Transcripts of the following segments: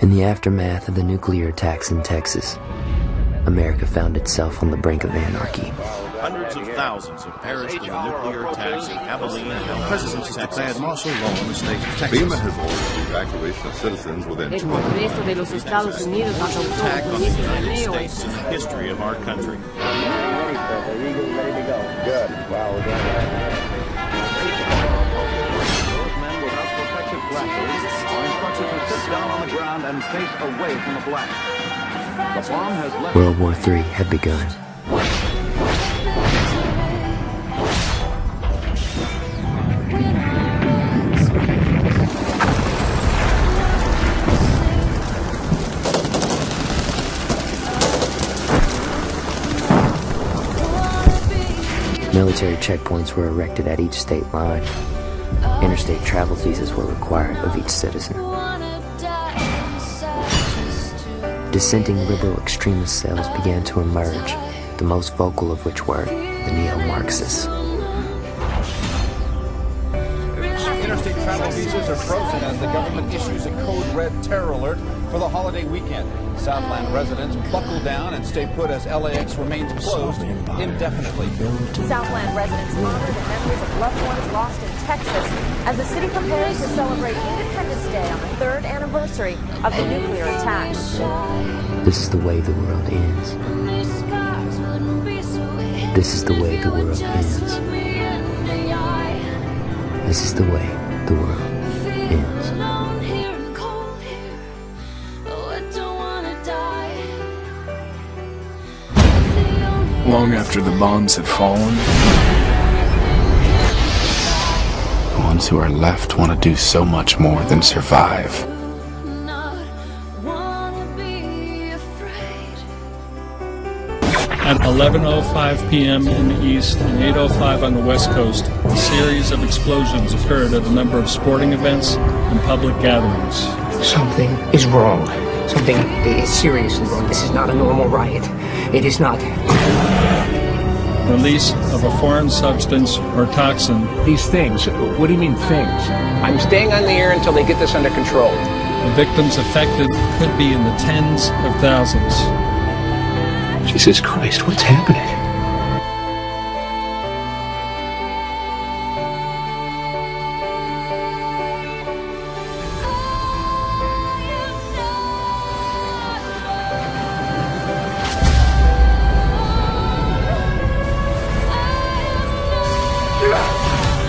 In the aftermath of the nuclear attacks in Texas, America found itself on the brink of anarchy. Hundreds of thousands have perished in the nuclear attacks in Abilene, and the President has declared martial law in the state of Texas. FEMA has ordered the evacuation of citizens within 2 hours. The biggest attack on the United States in the history of our country. Ready to go. Good. Wow, we're doing men without protective glasses are instructed to sit down on the ground and face away from the blast. The bomb has left. World War III had begun. Military checkpoints were erected at each state line. Interstate travel visas were required of each citizen. Dissenting liberal extremist cells began to emerge, the most vocal of which were the neo-Marxists. Interstate travel visas are frozen as the government issues a code red terror alert for the holiday weekend. Southland residents buckle down and stay put as LAX remains closed indefinitely. Southland residents honor the memories of loved ones lost in Texas as the city prepares to celebrate Independence Day on the 3rd anniversary of the nuclear attack. This is the way the world ends. This is the way the world ends. This is the way the world ends. Long after the bombs have fallen, the ones who are left want to do so much more than survive. At 11:05 p.m. in the east and 8:05 on the west coast, a series of explosions occurred at a number of sporting events and public gatherings. Something is wrong. Something is seriously wrong. This is not a normal riot. It is not. Release of a foreign substance or toxin. These things, what do you mean things? I'm staying on the air until they get this under control. The victims affected could be in the tens of thousands. Jesus Christ, what's happening?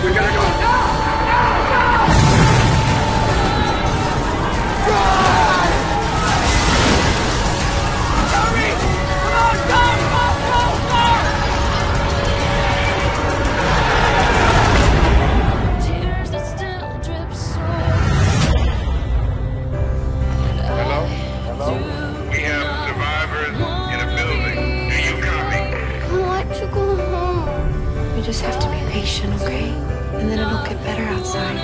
We're gonna go just have to be patient, okay? And then it'll get better outside.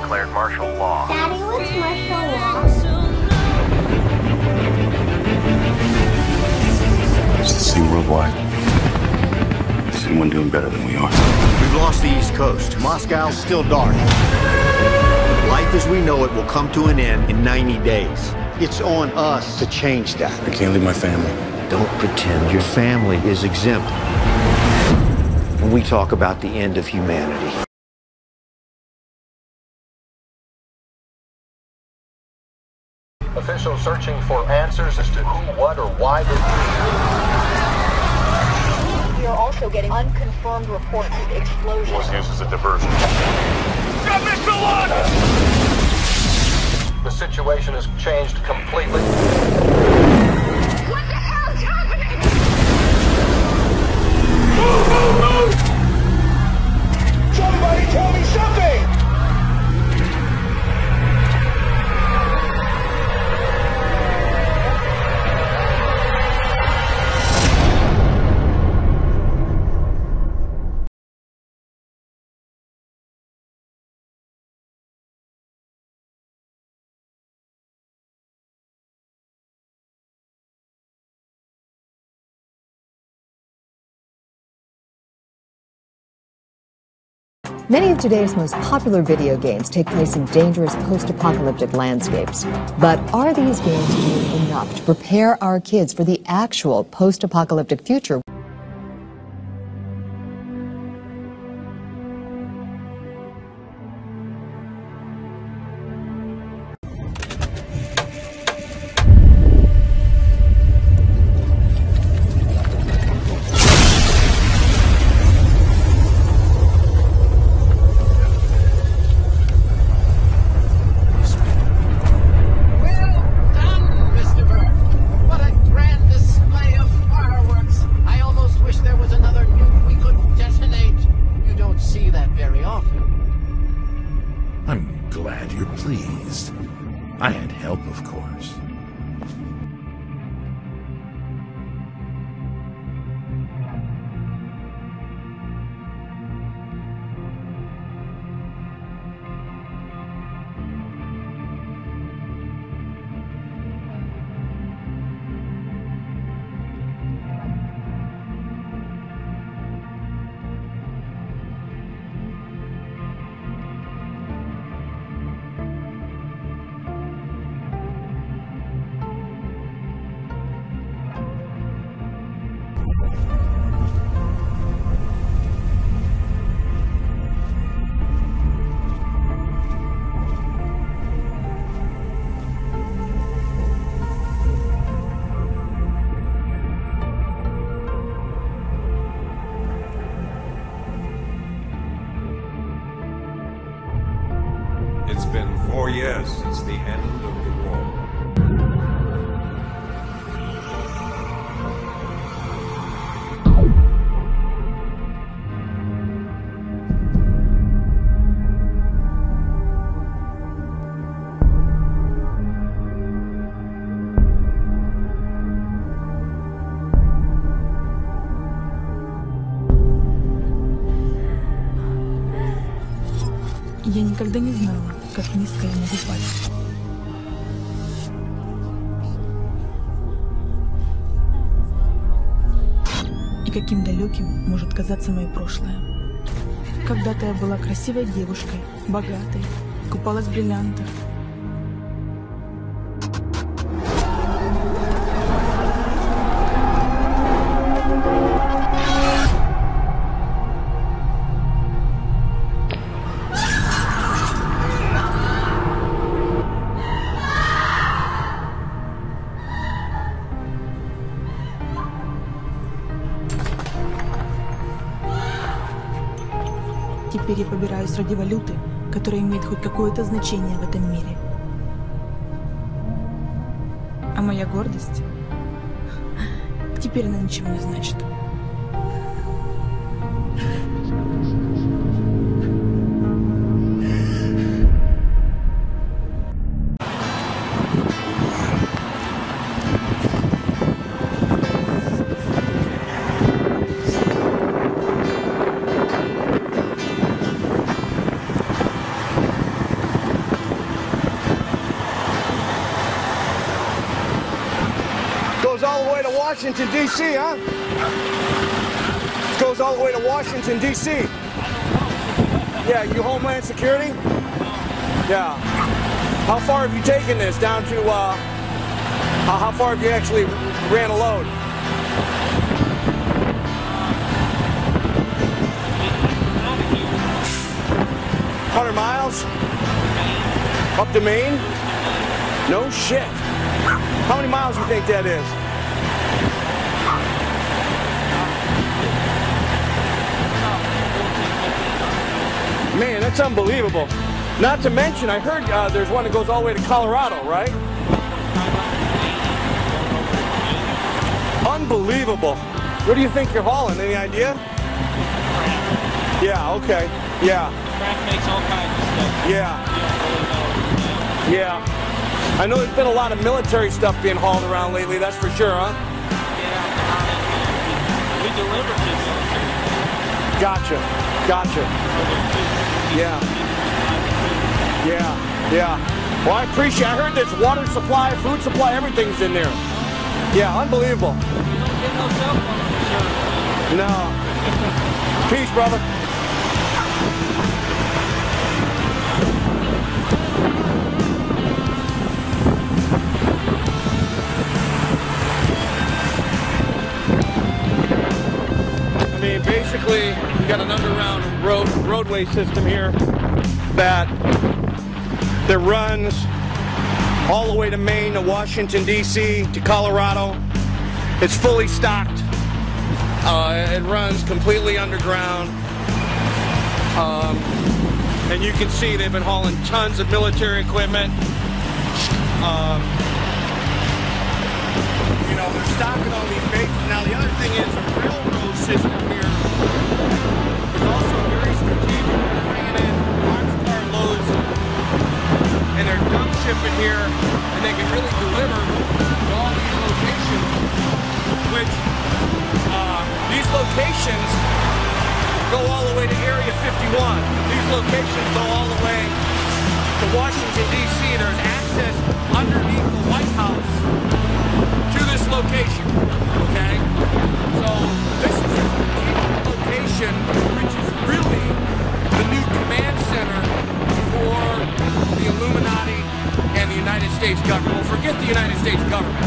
Declared martial law. Daddy, what's martial law? It's the same worldwide. There's someone doing better than we are. We've lost the East Coast. Moscow's still dark. Life as we know it will come to an end in 90 days. It's on us to change that. I can't leave my family. Don't pretend your family is exempt when we talk about the end of humanity. Officials searching for answers as to who, what, or why did. We are also getting unconfirmed reports of explosions. Was used as a diversion. Got Mr. Lund! The situation has changed completely. What the hell is happening? Move, move, move! Somebody tell me something! Many of today's most popular video games take place in dangerous post-apocalyptic landscapes. But are these games doing enough to prepare our kids for the actual post-apocalyptic future? I'm glad you're pleased. I had help, of course. It's been 4 years since the end of the war. Я никогда не знала, как низко я могу пасть. И каким далеким может казаться мое прошлое. Когда-то я была красивой девушкой, богатой, купалась в бриллиантах. Теперь я побираюсь ради валюты, которая имеет хоть какое-то значение в этом мире. А моя гордость? Теперь она ничего не значит. All the way to Washington, D.C., huh? This goes all the way to Washington, D.C. Yeah, you Homeland Security? Yeah. How far have you taken this? Down to, how far have you actually ran a load? A 100 miles? Up to Maine? No shit. How many miles do you think that is? Man, that's unbelievable. Not to mention, I heard there's one that goes all the way to Colorado, right? Unbelievable. What do you think you're hauling? Any idea? Yeah, okay. Yeah. Crack makes all kinds of stuff. Yeah. Yeah. I know there's been a lot of military stuff being hauled around lately, that's for sure, huh? Yeah. We deliver to military. Gotcha. Yeah. Well, I heard there's water supply, food supply, everything's in there. Yeah, unbelievable. No. Peace, brother. roadway system here that runs all the way to Maine, to Washington, D.C., to Colorado. It's fully stocked. It runs completely underground. And you can see they've been hauling tons of military equipment. You know, they're stocking all these bases. Now, the other thing is the railroad system here is also very strategic. They're bringing in boxcar loads, and they're dump shipping here, and they can really deliver to all these locations, which these locations go all the way to Area 51. These locations go all the way to Washington, D.C. There's access underneath the White House to this location, okay? So this is a strategic location, which is really the new command center for the Illuminati and the United States government. Well, forget the United States government.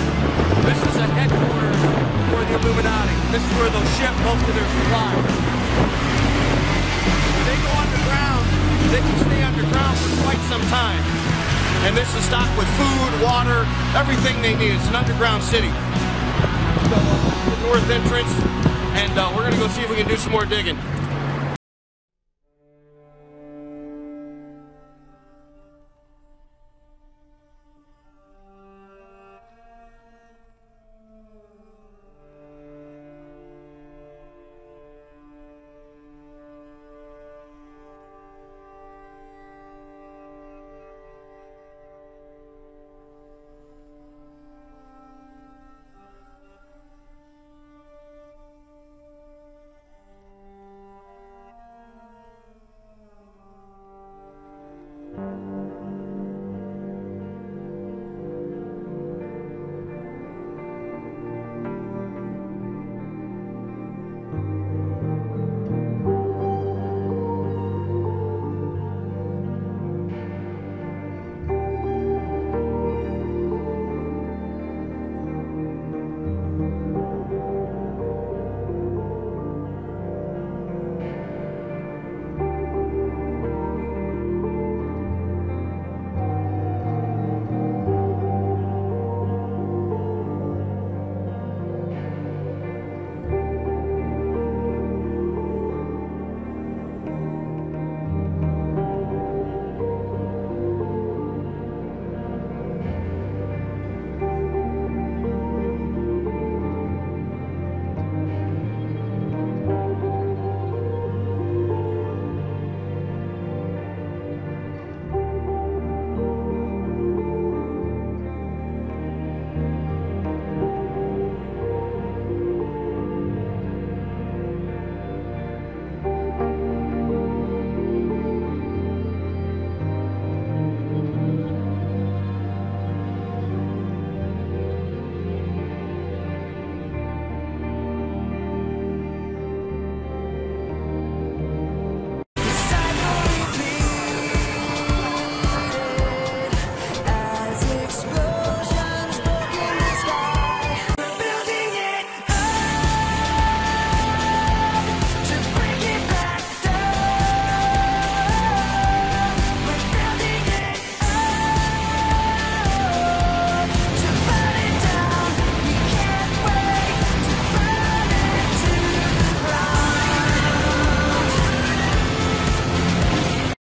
This is a headquarters for the Illuminati. This is where they'll ship most of their supplies. They go underground, they can stay underground for quite some time. And this is stocked with food, water, everything they need. It's an underground city. So, the north entrance, and we're gonna go see if we can do some more digging.